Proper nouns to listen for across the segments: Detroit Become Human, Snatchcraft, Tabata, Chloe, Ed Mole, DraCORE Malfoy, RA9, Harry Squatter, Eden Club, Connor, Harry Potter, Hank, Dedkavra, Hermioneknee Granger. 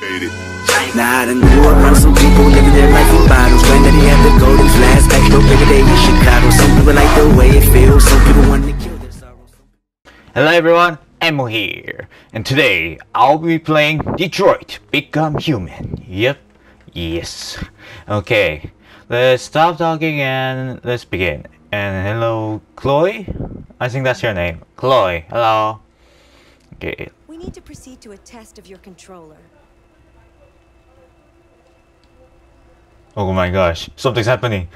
Now I done grew up around some people living their life in bottles. When did he have the golden flask? Back no bigger day in Chicago. Some people like the way it feels. Some people want to kill their sorrows. Hello everyone, Ed Mole here. And today I'll be playing Detroit Become Human. Yep. Yes. Okay. Let's stop talking and let's begin. And hello, Chloe? I think that's your name. Chloe, hello. Okay. We need to proceed to a test of your controller. Oh my gosh, something's happening.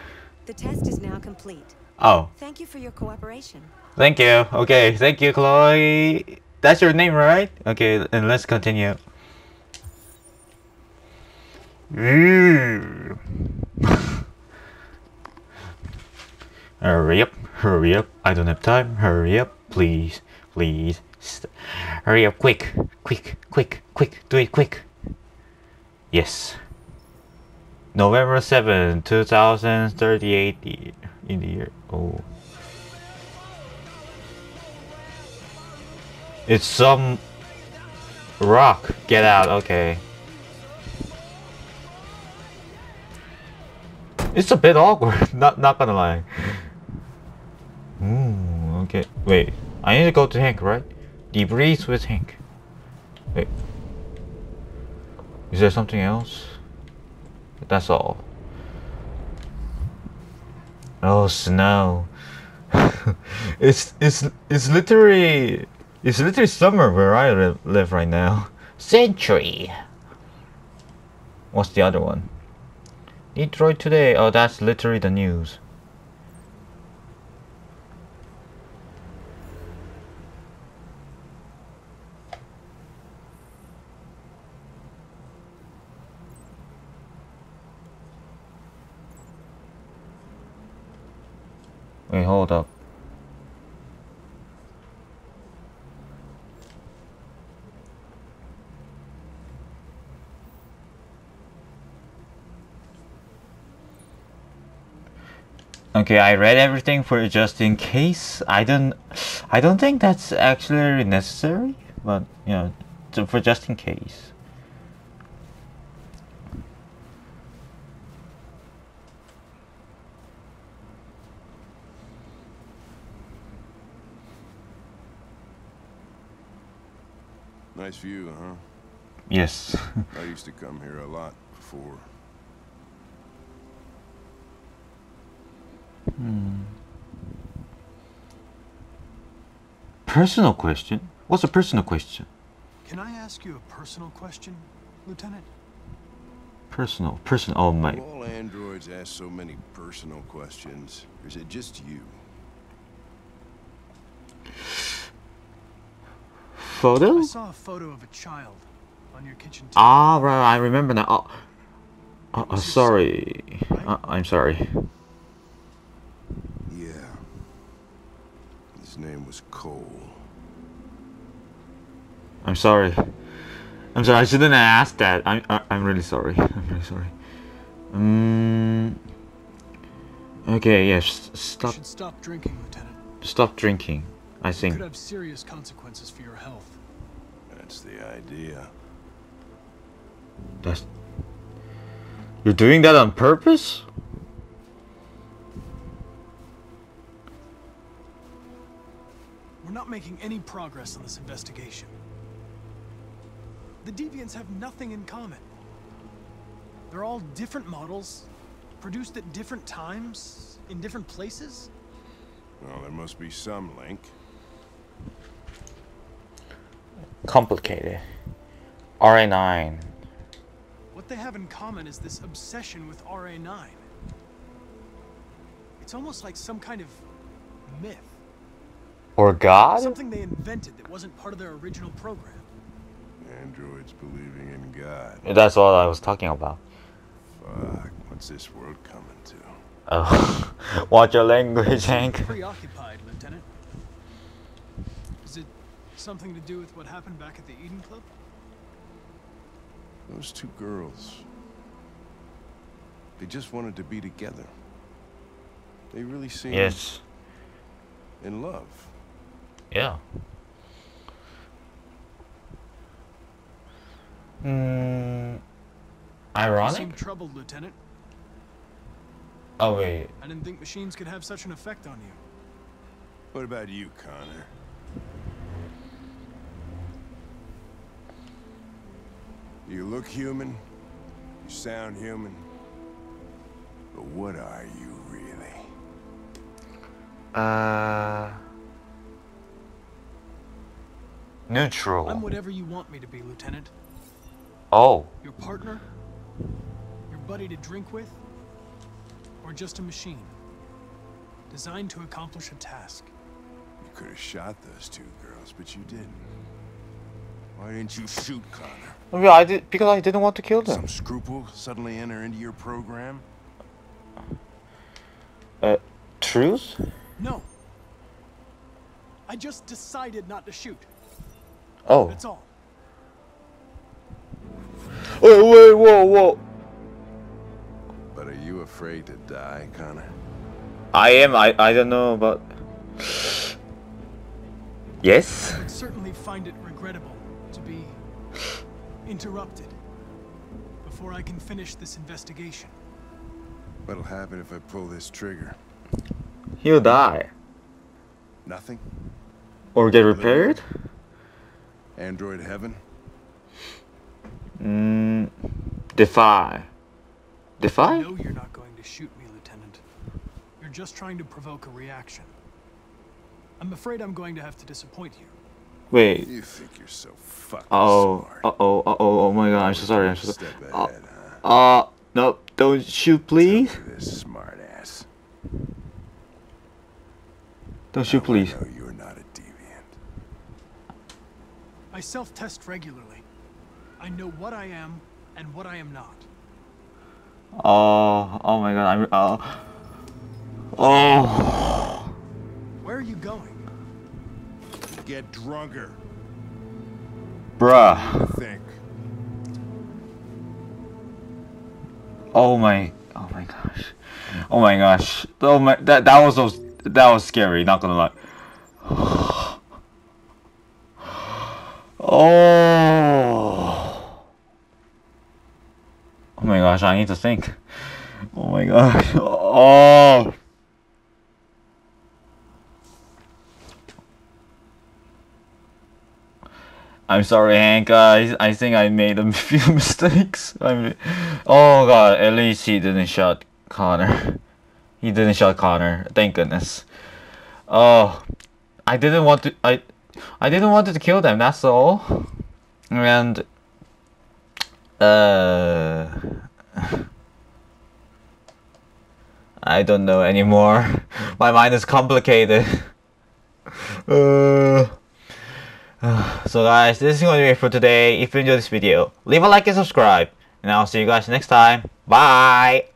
The test is now complete. Oh. Thank you for your cooperation. Thank you. Okay, thank you, Chloe. That's your name, right? Okay, and let's continue. Hurry up, hurry up. I don't have time. Hurry up, please, please. Hurry up, quick, quick, quick, quick. Do it quick. Yes. November 7, 2038 in the year. Oh. It's some rock. Get out. Okay. It's a bit awkward. Not gonna lie. Ooh, okay. Wait. I need to go to Hank, right? Debris with Hank. Wait. Is there something else? That's all. Oh, snow. it's literally summer where I live right now. Century. What's the other one? Detroit Today. Oh, that's literally the news. Wait, hold up. Okay, I read everything for just in case. I don't think that's actually necessary, but you know, for just in case. Nice view, huh? Yes. I used to come here a lot before. Personal question? What's a personal question? Can I ask you a personal question, Lieutenant? Personal. Oh my. Do all androids ask so many personal questions, or is it just you? Photo? I saw a photo of a child on your kitchen table. Ah, right, I remember now. Oh, sorry. Right? I'm sorry. Yeah. His name was Cole. I'm sorry. I'm sorry, I shouldn't have asked that. I'm really sorry. I'm really sorry. Okay, yes. Yeah, stop. You should stop drinking, Lieutenant. Stop drinking. I think it could have serious consequences for your health. That's the idea. That's... You're doing that on purpose? We're not making any progress on this investigation. The deviants have nothing in common. They're all different models, produced at different times, in different places. Well, there must be some link. Complicated. RA9. What they have in common is this obsession with RA9. It's almost like some kind of myth. Or God? Something they invented that wasn't part of their original program. Androids believing in God. That's what I was talking about. Fuck, what's this world coming to? Oh, watch your language, Hank. Preoccupied, Lieutenant. Is it something to do with what happened back at the Eden Club? Those two girls. They just wanted to be together. They really seemed... Yes. In love. Yeah. Ironic? You seem troubled, Lieutenant. Oh, wait. I didn't think machines could have such an effect on you. What about you, Connor? You look human, you sound human, but what are you really? Neutral. I'm whatever you want me to be, Lieutenant. Oh. Your partner? Your buddy to drink with? Or just a machine? Designed to accomplish a task. You could have shot those two girls, but you didn't. Why didn't you shoot Connor? Well, I did because I didn't want to kill them. Some scruple suddenly enter into your program? Truth? No. I just decided not to shoot. Oh. That's all. Oh, wait, whoa, whoa. But are you afraid to die, Connor? I am. I don't know about. Yes. I would certainly find it regrettable to be interrupted before I can finish this investigation. What'll happen if I pull this trigger? He'll die. Nothing. Or get repaired? Android heaven? Defy. Defy? I know you're not going to shoot me, Lieutenant. You're just trying to provoke a reaction. I'm afraid I'm going to have to disappoint you. Wait. You think you're so fucking smart. Oh my god, I'm so sorry, I'm so sorry. No, don't shoot, please. This smart ass. Don't shoot, please. No, you're not a deviant. I self-test regularly. I know what I am and what I am not. Oh my god, oh. Where are you going? Get drunker. Bruh. Think. Oh my gosh. Oh my gosh. Oh my, that was scary, not gonna lie. Oh my gosh, I need to think. Oh my gosh. Oh. I'm sorry, Hank. I think I made a few mistakes. Oh god, at least he didn't shot Connor. He didn't shot Connor. Thank goodness. Oh, I didn't want to kill them. That's all. And I don't know anymore. My mind is complicated. So guys, this is going to be it for today. If you enjoyed this video, leave a like and subscribe, and I'll see you guys next time. Bye.